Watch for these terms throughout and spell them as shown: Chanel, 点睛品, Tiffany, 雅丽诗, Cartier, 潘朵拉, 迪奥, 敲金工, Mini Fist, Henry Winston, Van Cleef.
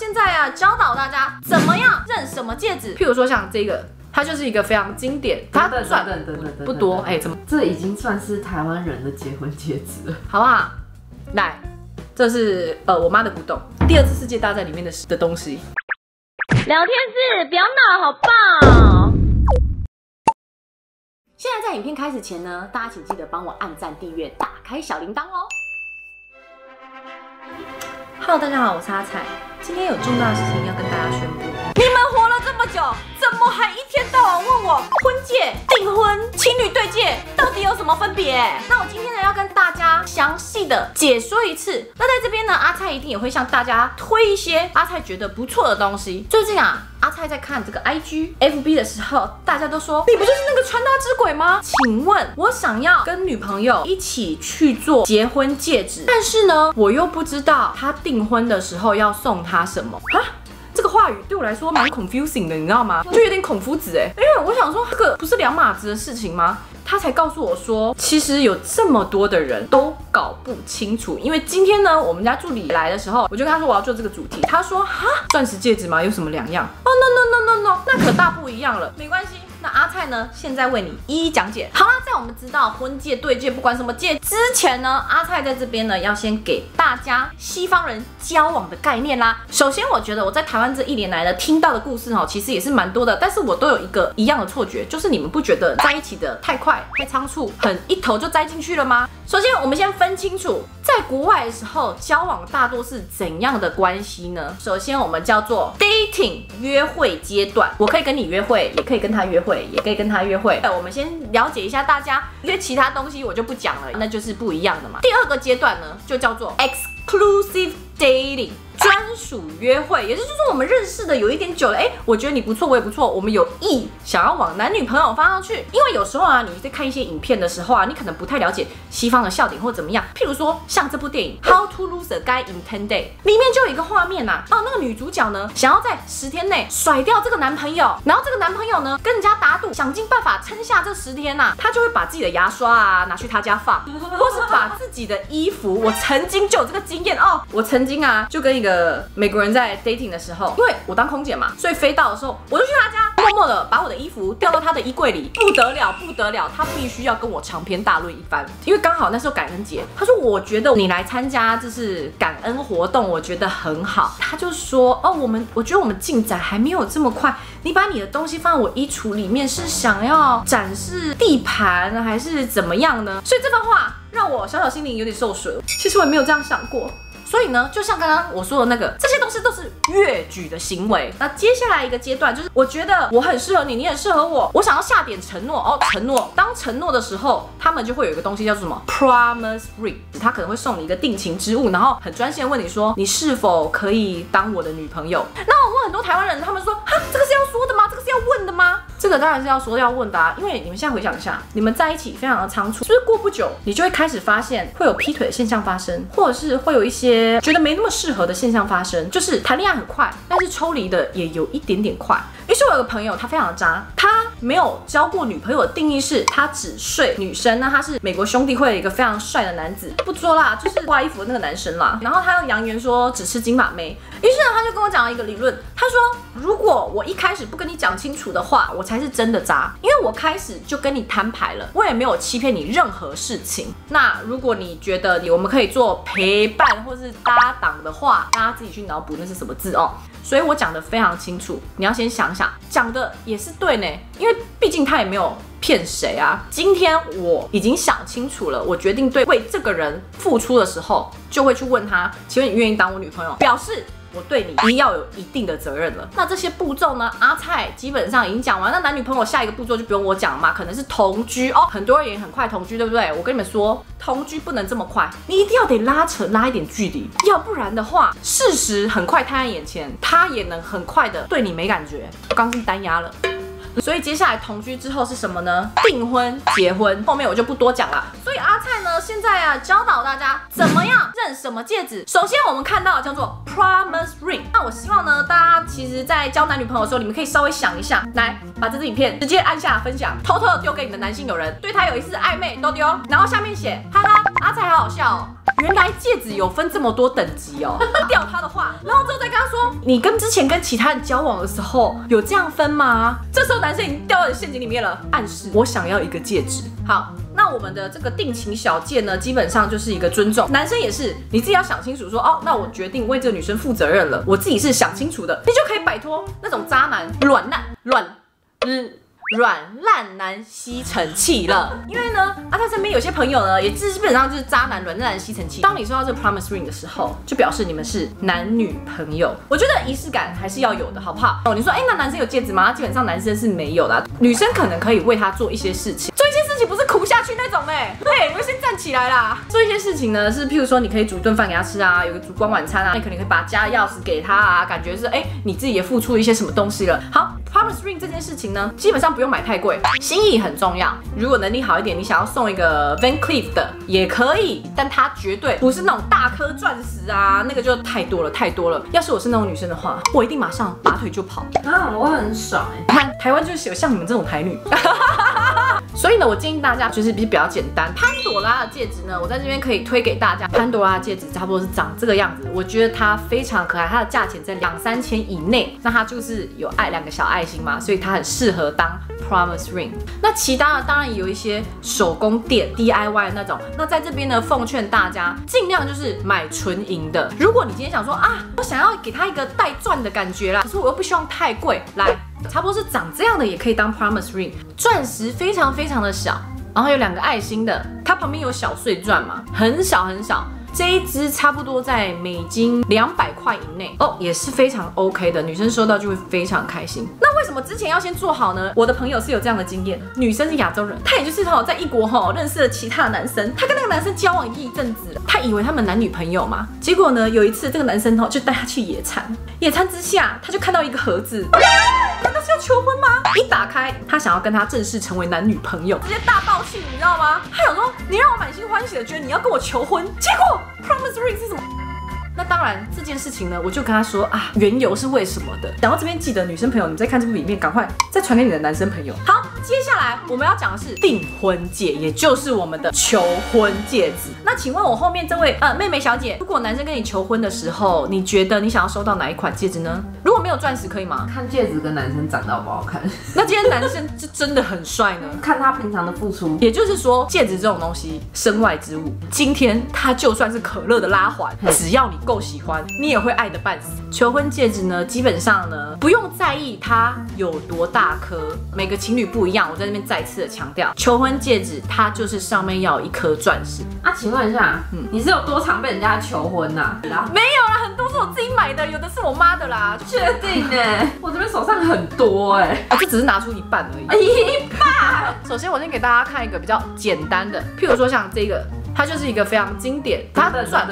现在啊，教导大家怎么样认什么戒指。譬如说像这个，它就是一个非常经典，它赚不多，哎，怎么？这已经算是台湾人的结婚戒指了，好不好？来，这是我妈的古董，第二次世界大战里面的东西。聊天室，不要闹，好棒！现在在影片开始前呢，大家请记得帮我按赞、订阅、打开小铃铛哦。 Hello， 大家好，我是阿彩，今天有重大的事情要跟大家宣布。你们活了这么久，怎么还一天到晚问我婚戒、订婚、情侣对戒到底有什么分别？那我今天呢要跟大家详细的解说一次。那在这边呢，阿彩一定也会向大家推一些阿彩觉得不错的东西。最近啊，阿彩在看这个 IG、FB 的时候，大家都说你不就是那个穿搭之鬼吗？请问，我想要跟女朋友一起去做结婚戒指，但是呢，我又不知道她订婚的时候要送她什么啊？这个话语对我来说蛮 confusing 的，你知道吗？就有点孔夫子哎，因为我想说，这个不是两码子的事情吗？ 他才告诉我说，其实有这么多的人都搞不清楚。因为今天呢，我们家助理来的时候，我就跟他说我要做这个主题，他说哈，钻石戒指吗？有什么两样？哦 no， 那可大不一样了。没关系，那阿蔡呢，现在为你一一讲解。好啦，在我们知道婚戒、对戒，不管什么戒之前呢，阿蔡在这边呢要先给大家西方人交往的概念啦。首先，我觉得我在台湾这一年来呢听到的故事哦，其实也是蛮多的，但是我都有一个一样的错觉，就是你们不觉得在一起的太快？ 太仓促，很一头就栽进去了吗？首先，我们先分清楚，在国外的时候，交往大多是怎样的关系呢？首先，我们叫做 dating 约会阶段，我可以跟你约会，也可以跟他约会，也可以跟他约会。我们先了解一下大家，因为其他东西我就不讲了，那就是不一样的嘛。第二个阶段呢，就叫做 exclusive dating。 专属约会，也就是我们认识的有一点久了，哎，我觉得你不错，我也不错，我们有意想要往男女朋友方向去。因为有时候啊，你在看一些影片的时候啊，你可能不太了解西方的笑点或怎么样。譬如说，像这部电影《How to Lose a Guy in 10 Days》里面就有一个画面呐，哦，那个女主角呢，想要在10天内甩掉这个男朋友，然后这个男朋友呢跟人家打赌，想尽办法撑下这10天呐，他就会把自己的牙刷啊拿去他家放，或是把自己的衣服。我曾经就有这个经验哦，我曾经啊就跟一个 美国人在 dating 的时候，因为我当空姐嘛，所以飞到的时候，我就去他家，默默的把我的衣服掉到他的衣柜里，不得了，不得了，他必须要跟我长篇大论一番，因为刚好那时候感恩节，他说我觉得你来参加这是感恩活动，我觉得很好，他就说哦，我觉得我们进展还没有这么快，你把你的东西放在我衣橱里面是想要展示地盘还是怎么样呢？所以这番话让我小小心灵有点受损，其实我也没有这样想过。 所以呢，就像刚刚我说的那个，这些东西都是越矩的行为。那接下来一个阶段就是，我觉得我很适合你，你很适合我，我想要下点承诺哦，承诺。当承诺的时候，他们就会有一个东西叫做什么 promise ring， 他可能会送你一个定情之物，然后很专心地问你说，你是否可以当我的女朋友？那我问很多台湾人，他们说，哈，这个是要说的吗？这个是要问的吗？这个当然是要说要问的啊，因为你们现在回想一下，你们在一起非常的仓促，就是过不久，你就会开始发现会有劈腿的现象发生，或者是会有一些。 觉得没那么适合的现象发生，就是谈恋爱很快，但是抽离的也有一点点快。于是我有个朋友，他非常的渣，他没有交过女朋友的定义是，他只睡女生。那他是美国兄弟会一个非常帅的男子，不说啦，就是挂衣服的那个男生啦。然后他又扬言说只吃金发妹。于是呢，他就跟我讲了一个理论，他说如果我一开始不跟你讲清楚的话，我才是真的渣，因为我开始就跟你摊牌了，我也没有欺骗你任何事情。那如果你觉得我们可以做陪伴或是 搭档的话，大家自己去脑补那是什么字哦。所以我讲的非常清楚，你要先想想，讲的也是对呢，因为毕竟他也没有骗谁啊。今天我已经想清楚了，我决定对为这个人付出的时候，就会去问他，请问你愿意当我女朋友？表示 我对你一定要有一定的责任了。那这些步骤呢？阿蔡基本上已经讲完。那男女朋友下一个步骤就不用我讲嘛，可能是同居哦。很多人也很快同居，对不对？我跟你们说，同居不能这么快，你一定要得拉扯拉一点距离，要不然的话，事实很快摊在眼前，他也能很快的对你没感觉。我刚进单压了。 所以接下来同居之后是什么呢？订婚、结婚，后面我就不多讲了。所以阿蔡呢，现在啊教导大家怎么样认什么戒指。首先我们看到的叫做 promise ring。那我希望呢，大家其实在交男女朋友的时候，你们可以稍微想一下，来把这支影片直接按下分享，偷偷的丢给你的男性友人，对他有一丝暧昧都丢，然后下面写哈哈，阿蔡好好笑哦。原来戒指有分这么多等级哦。掉他的话，然后之后再跟他说，你跟之前跟其他人交往的时候有这样分吗？这时候男生已经掉到你陷阱里面了，暗示我想要一个戒指。好。 那我们的这个定情小戒呢，基本上就是一个尊重，男生也是，你自己要想清楚说，哦，那我决定为这个女生负责任了，我自己是想清楚的，你就可以摆脱那种渣男软烂男吸尘器了。因为呢，啊，他身边有些朋友呢，也基本上就是渣男软烂吸尘器。当你收到这个 promise ring 的时候，就表示你们是男女朋友。我觉得仪式感还是要有的，好不好？哦，你说，哎，那男生有戒指吗？基本上男生是没有的啊，女生可能可以为他做一些事情。 不是哭下去那种哎，我先站起来啦。做一些事情呢，是譬如说你可以煮顿饭给他吃啊，有个烛光晚餐啊，你可能可以把家钥匙给他啊，感觉是哎、你自己也付出一些什么东西了。好 ，promise ring 这件事情呢，基本上不用买太贵，心意很重要。如果能力好一点，你想要送一个 Van Cleef 的也可以，但它绝对不是那种大颗钻石啊，那个就太多了。要是我是那种女生的话，我一定马上拔腿就跑啊，我很爽哎、看台湾就是有像你们这种台女。所以呢，我建议大家就是比较简单。潘朵拉的戒指呢，我在这边可以推给大家。潘朵拉的戒指差不多是长这个样子，我觉得它非常可爱，它的价钱在2、3千以内。那它就是有2个小爱心嘛，所以它很适合当 promise ring。那其他的当然也有一些手工店 DIY 那种。那在这边呢，奉劝大家尽量就是买纯银的。如果你今天想说啊，我想要给它一个带钻的感觉啦，可是我又不希望太贵，来。 差不多是长这样的，也可以当 promise ring， 钻石非常的小，然后有2个爱心的，它旁边有小碎钻嘛，很小。这一支差不多在美金200块以内哦，也是非常 OK 的，女生收到就会非常开心。那为什么之前要先做好呢？我的朋友是有这样的经验，女生是亚洲人，她也就是在异国认识了其他男生，她跟那个男生交往一阵子了，她以为他们男女朋友嘛，结果呢有一次这个男生就带她去野餐，野餐之下她就看到一个盒子。 难道是要求婚吗？一打开，他想要跟他正式成为男女朋友，直接大爆气，你知道吗？他想说，你让我满心欢喜的觉得你要跟我求婚，结果 promise ring 是什么？那当然，这件事情呢，我就跟他说啊，缘由是为什么的。讲到这边，记得女生朋友，你在看这部影片，赶快再传给你的男生朋友。好，接下来我们要讲的是订婚戒，也就是我们的求婚戒指。那请问我后面这位妹妹小姐，如果男生跟你求婚的时候，你觉得你想要收到哪一款戒指呢？ 如果没有钻石可以吗？看戒指跟男生长得好不好看。那今天男生就真的很帅呢，看他平常的付出。也就是说，戒指这种东西，身外之物。今天他就算是可乐的拉环，只要你够喜欢，你也会爱得半死。求婚戒指呢，基本上呢，不用在意它有多大颗，每个情侣不一样。我在这边再次的强调，求婚戒指它就是上面要有1颗钻石。啊，请问一下，你是有多常被人家求婚呐？没有啦，很多是我自己买的，有的是我妈的啦。 确定哎，我这边手上很多哎，这只是拿出1半而已。1半。首先，我先给大家看一个比较简单的，譬如说像这个，它就是一个非常经典，它钻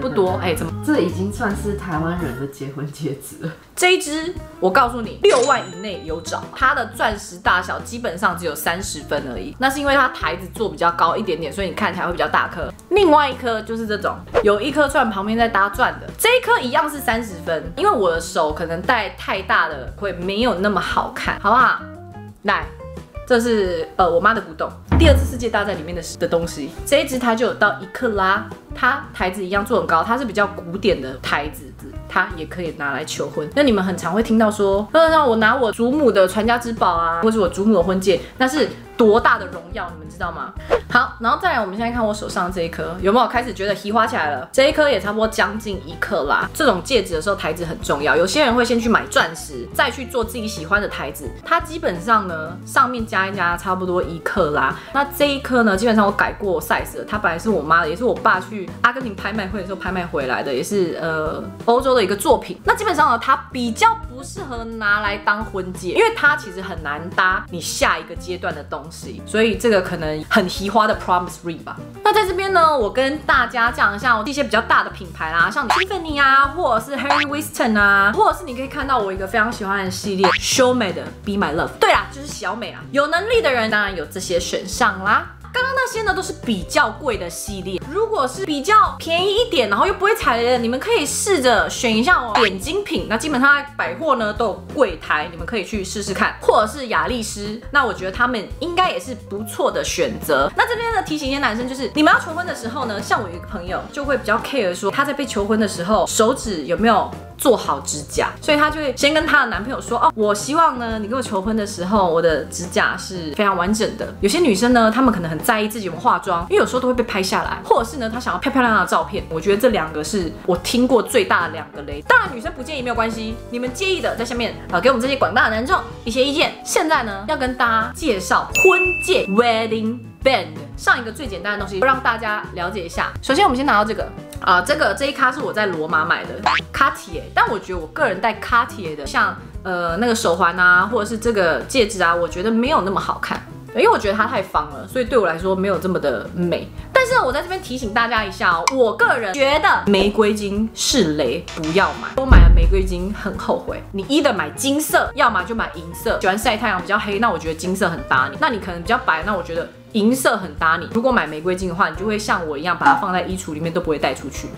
不多哎，怎么？这已经算是台湾人的结婚戒指了。这一只，我告诉你，6万以内有找，它的钻石大小基本上只有30分而已。那是因为它台子做比较高一点点，所以你看起来会比较大颗。另外一颗就是这种，有1颗钻旁边再搭钻的，这一颗一样是30分，因为我的手。 可能戴太大的会没有那么好看，好不好？来，这是我妈的古董，2次世界大战里面的东西。这一只它就有到1克拉，它台子一样做很高，它是比较古典的台子，它也可以拿来求婚。那你们很常会听到说，让我拿我祖母的传家之宝啊，或是我祖母的婚戒，那是多大的荣耀，你们知道吗？好，然后再来，我们现在看我手上这一颗，有没有开始觉得稀花起来了？这一颗也差不多将近1克拉。这种戒指的时候，台子很重要。有些人会先去买钻石，再去做自己喜欢的台子。它基本上呢，上面加一加，差不多1克拉。那这一颗呢，基本上我改过 size 了，它本来是我妈的，也是我爸去阿根廷拍卖会的时候拍卖回来的，也是欧洲的一个作品。那基本上呢，它比较不适合拿来当婚戒，因为它其实很难搭你下一个阶段的东西，所以这个可能很稀花。 的 promise ring 吧。那在这边呢，我跟大家讲一下一些比较大的品牌啦，像 Tiffany 啊，或者是 Henry Winston 啊，或者是你可以看到我一个非常喜欢的系列，小美的 Be My Love。对啦，就是小美啦。有能力的人当然有这些选项啦。刚刚那些呢都是比较贵的系列，如果是比较便宜一点，然后又不会踩雷的，你们可以试着选一下哦。点睛品，那基本上百货呢都有柜台，你们可以去试试看，或者是雅丽诗，那我觉得他们应该也是不错的选择。那这边呢提醒一些男生，就是你们要求婚的时候呢，像我有一个朋友就会比较 care 说他在被求婚的时候手指有没有做好指甲，所以她就会先跟她的男朋友说，哦，我希望呢，你跟我求婚的时候，我的指甲是非常完整的。有些女生呢，她们可能很在意自己有没有化妆，因为有时候都会被拍下来，或者是呢，她想要漂漂亮亮的照片。我觉得这两个是我听过最大的两个雷。当然，女生不介意没有关系，你们介意的在下面给我们这些广大的男众一些意见。现在呢，要跟大家介绍婚戒 （wedding band）。上一个最简单的东西，让大家了解一下。首先，我们先拿到这个。这一咖是我在罗马买的 Cartier， 但我觉得我个人戴 Cartier 的，像那个手环啊，或者是这个戒指啊，我觉得没有那么好看，因为我觉得它太方了，所以对我来说没有这么的美。但是我在这边提醒大家一下哦，我个人觉得玫瑰金是雷，不要买。我买了玫瑰金很后悔。你either买金色，要么就买银色。喜欢晒太阳比较黑，那我觉得金色很搭你。那你可能比较白，那我觉得银色很搭你。如果买玫瑰金的话，你就会像我一样把它放在衣橱里面都不会带出去。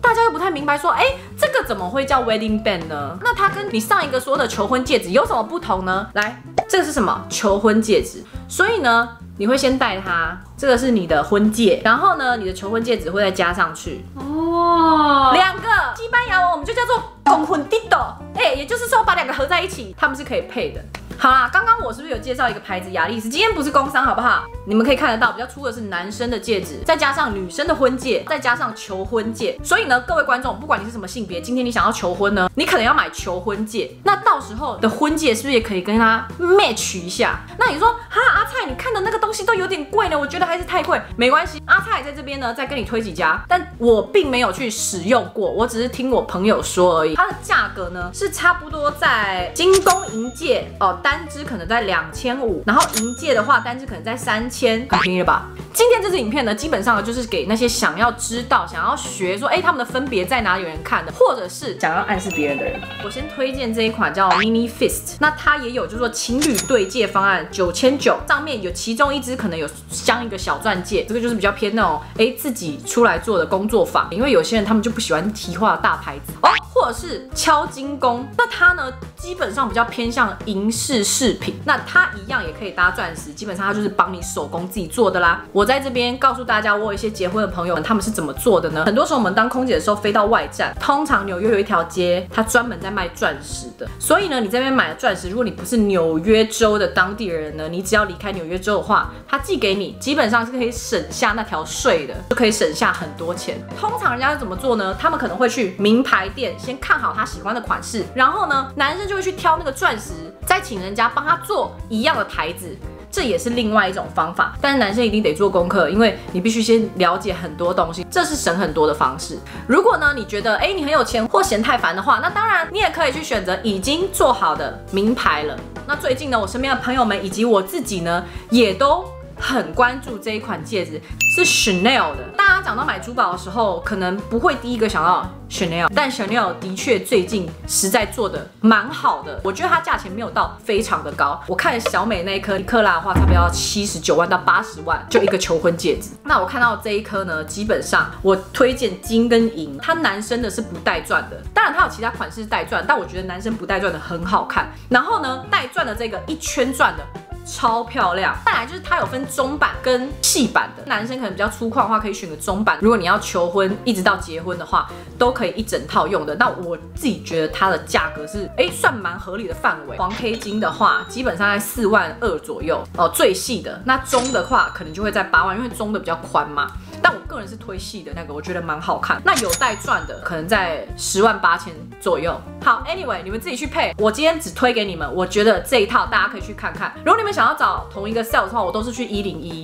大家又不太明白说，这个怎么会叫 wedding band 呢？那它跟你上一个说的求婚戒指有什么不同呢？来，这个是什么？求婚戒指。所以呢，你会先戴它，这个是你的婚戒，然后呢，你的求婚戒指会再加上去。哦，两个西班牙文我们就叫做 conjuntido， 也就是说把两个合在一起，它们是可以配的。好啦，刚刚我是不是有介绍一个牌子雅丽丝？今天不是工商，好不好？你们可以看得到，比较粗的是男生的戒指，再加上女生的婚戒，再加上求婚戒。所以呢，各位观众，不管你是什么性别，今天你想要求婚呢，你可能要买求婚戒。那到时候的婚戒是不是也可以跟它 match 一下？那你说，哈，阿蔡，你看的那个东西都有点贵呢，我觉得还是太贵。没关系，阿蔡在这边呢，再跟你推几家，但我并没有去使用过，我只是听我朋友说而已。它的价格呢是差不多在精工银戒哦。单支可能在2500，然后银戒的话，单支可能在3000，很便宜了吧？今天这支影片呢，基本上就是给那些想要知道、想要学说，他们的分别在哪里有人看的，或者是想要暗示别人的人。我先推荐这一款叫 Mini Fist， 那它也有就是说情侣对戒方案，9900，上面有其中一支可能有镶一个小钻戒，这个就是比较偏那种自己出来做的工作坊，因为有些人他们就不喜欢提化大牌子哦，或者是敲金工，那它呢基本上比较偏向银饰。饰品，那它一样也可以搭钻石，基本上它就是帮你手工自己做的啦。我在这边告诉大家，我有一些结婚的朋友们，他们是怎么做的呢？很多时候我们当空姐的时候飞到外站，通常纽约有一条街，它专门在卖钻石的。所以呢，你这边买的钻石，如果你不是纽约州的当地人呢，你只要离开纽约州的话，它寄给你，基本上是可以省下那条税的，就可以省下很多钱。通常人家是怎么做呢？他们可能会去名牌店先看好他喜欢的款式，然后呢，男生就会去挑那个钻石，再请人家帮他做一样的台子，这也是另外一种方法。但是男生一定得做功课，因为你必须先了解很多东西，这是省很多的方式。如果呢你觉得你很有钱或嫌太烦的话，那当然你也可以去选择已经做好的名牌了。那最近呢，我身边的朋友们以及我自己呢，也都很关注这一款戒指，是 Chanel 的。大家讲到买珠宝的时候，可能不会第一个想到 Chanel， 但 Chanel 的确最近实在做的蛮好的，我觉得它价钱没有到非常的高。我看小美那一颗一克拉的话，差不多要79万到80万，就一个求婚戒指。那我看到这一颗呢，基本上我推荐金跟银，它男生的是不带钻的，当然它有其他款式带钻，但我觉得男生不带钻的很好看。然后呢，带钻的这个一圈钻的。超漂亮！再来就是它有分中版跟细版的，男生可能比较粗犷的话，可以选个中版。如果你要求婚一直到结婚的话，都可以一整套用的。那我自己觉得它的价格是算蛮合理的范围。黄 K 金的话，基本上在42000左右哦，最细的。那中的话，可能就会在8万，因为中的比较宽嘛。但我个人是推细的那个，我觉得蛮好看。那有带钻的，可能在108000左右。好 ，Anyway， 你们自己去配。我今天只推给你们，我觉得这一套大家可以去看看。如果你们想要找同一个 sales 的话，我都是去101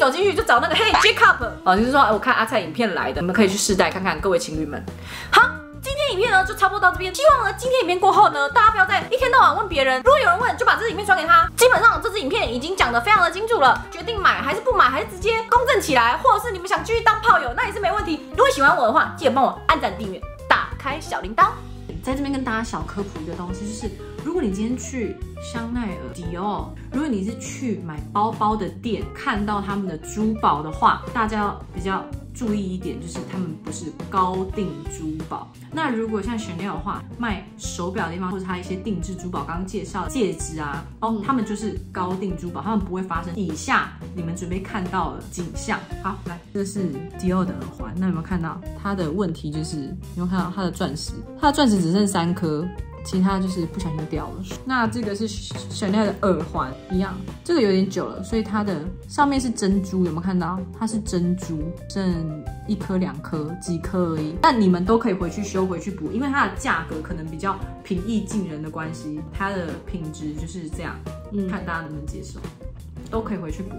走进去就找那个嘿 Jacob 哦，就是说我看阿蔡影片来的，你们可以去试戴看看，各位情侣们。好，今天影片呢就差不多到这边，希望呢今天影片过后呢，大家不要再一天到晚问别人，如果有人问就把这支影片传给他。基本上这支影片已经讲得非常的清楚了，决定买还是不买，还是直接公证起来，或者是你们想继续当炮友，那也是没问题。如果喜欢我的话，记得帮我按赞、订阅、打开小铃铛。在这边跟大家小科普一个东西，就是如果你今天去香奈儿、迪奥，如果你是去买包包的店，看到他们的珠宝的话，大家比较注意一点，就是他们不是高定珠宝。那如果像 Chanel 的话，卖手表的地方或者它一些定制珠宝，刚刚介绍戒指啊，哦，他们就是高定珠宝，他们不会发生以下你们准备看到的景象。好，来，这是迪奥的耳环，那有没有看到它的问题？就是有没有看到它的钻石？它的钻石只剩3颗。 其他就是不小心掉了。那这个是 Chanel 的耳环，一样，这个有点久了，所以它的上面是珍珠，有没有看到？它是珍珠，剩1颗、2颗，几颗而已。但你们都可以回去修、回去补，因为它的价格可能比较平易近人的关系，它的品质就是这样。看大家能不能接受，都可以回去补。